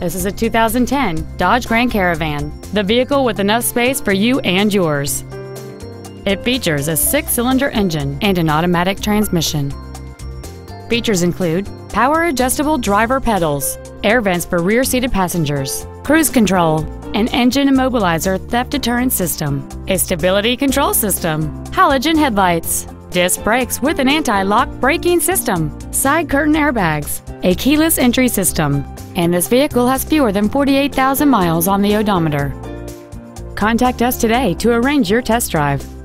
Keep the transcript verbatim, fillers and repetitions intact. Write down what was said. This is a two thousand ten Dodge Grand Caravan, the vehicle with enough space for you and yours. It features a six-cylinder engine and an automatic transmission. Features include power-adjustable driver pedals, air vents for rear-seated passengers, cruise control, an engine immobilizer theft deterrent system, a stability control system, halogen headlights, disc brakes with an anti-lock braking system, side curtain airbags, a keyless entry system, and this vehicle has fewer than forty-eight thousand miles on the odometer. Contact us today to arrange your test drive.